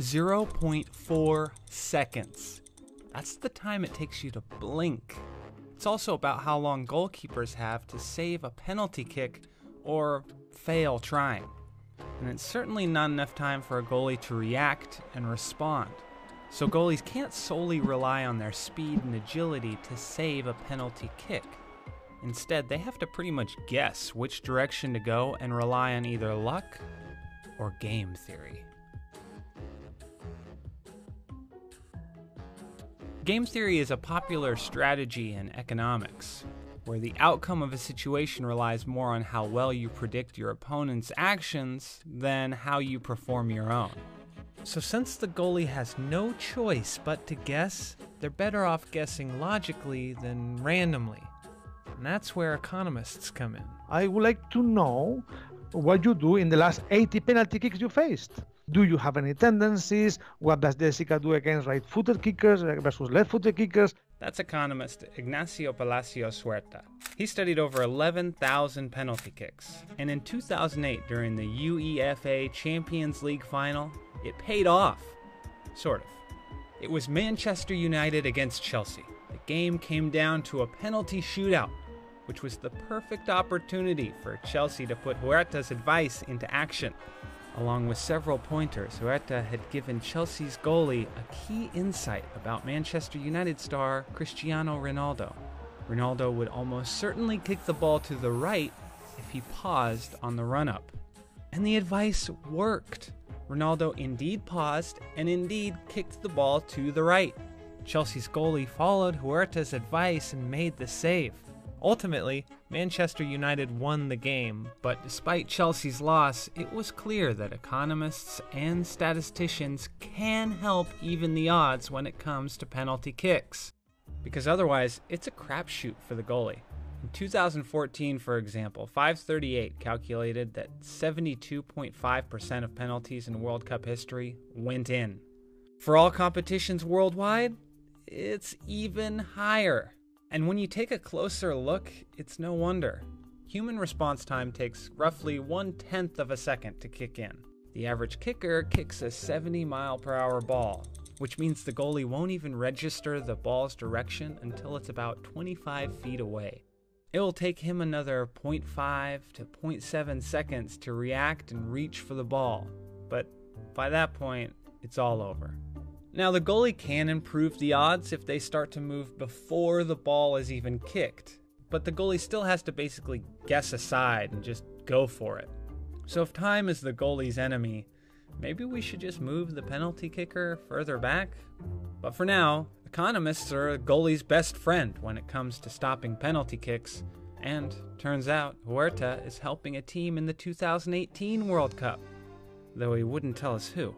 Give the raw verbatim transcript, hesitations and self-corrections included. zero point four seconds. That's the time it takes you to blink. It's also about how long goalkeepers have to save a penalty kick or fail trying. And it's certainly not enough time for a goalie to react and respond. So goalies can't solely rely on their speed and agility to save a penalty kick. Instead, they have to pretty much guess which direction to go and rely on either luck or game theory. Game theory is a popular strategy in economics, where the outcome of a situation relies more on how well you predict your opponent's actions than how you perform your own. So since the goalie has no choice but to guess, they're better off guessing logically than randomly. And that's where economists come in. I would like to know what you do in the last eighty penalty kicks you faced. Do you have any tendencies? What does Jessica do against right-footed kickers versus left-footed kickers? That's economist Ignacio Palacios-Huerta. He studied over eleven thousand penalty kicks. And in two thousand eight, during the UEFA Champions League final, it paid off. Sort of. It was Manchester United against Chelsea. The game came down to a penalty shootout, which was the perfect opportunity for Chelsea to put Huerta's advice into action. Along with several pointers, Huerta had given Chelsea's goalie a key insight about Manchester United star Cristiano Ronaldo. Ronaldo would almost certainly kick the ball to the right if he paused on the run-up. And the advice worked. Ronaldo indeed paused and indeed kicked the ball to the right. Chelsea's goalie followed Huerta's advice and made the save. Ultimately, Manchester United won the game, but despite Chelsea's loss, it was clear that economists and statisticians can help even the odds when it comes to penalty kicks. Because otherwise, it's a crapshoot for the goalie. In two thousand fourteen, for example, FiveThirtyEight calculated that seventy-two point five percent of penalties in World Cup history went in. For all competitions worldwide, it's even higher. And when you take a closer look, it's no wonder. Human response time takes roughly one-tenth of a second to kick in. The average kicker kicks a seventy mile per hour ball, which means the goalie won't even register the ball's direction until it's about twenty-five feet away. It'll take him another zero point five to zero point seven seconds to react and reach for the ball, but by that point, it's all over. Now, the goalie can improve the odds if they start to move before the ball is even kicked, but the goalie still has to basically guess aside and just go for it. So if time is the goalie's enemy, maybe we should just move the penalty kicker further back? But for now, economists are a goalie's best friend when it comes to stopping penalty kicks, and turns out Huerta is helping a team in the two thousand eighteen World Cup, though he wouldn't tell us who.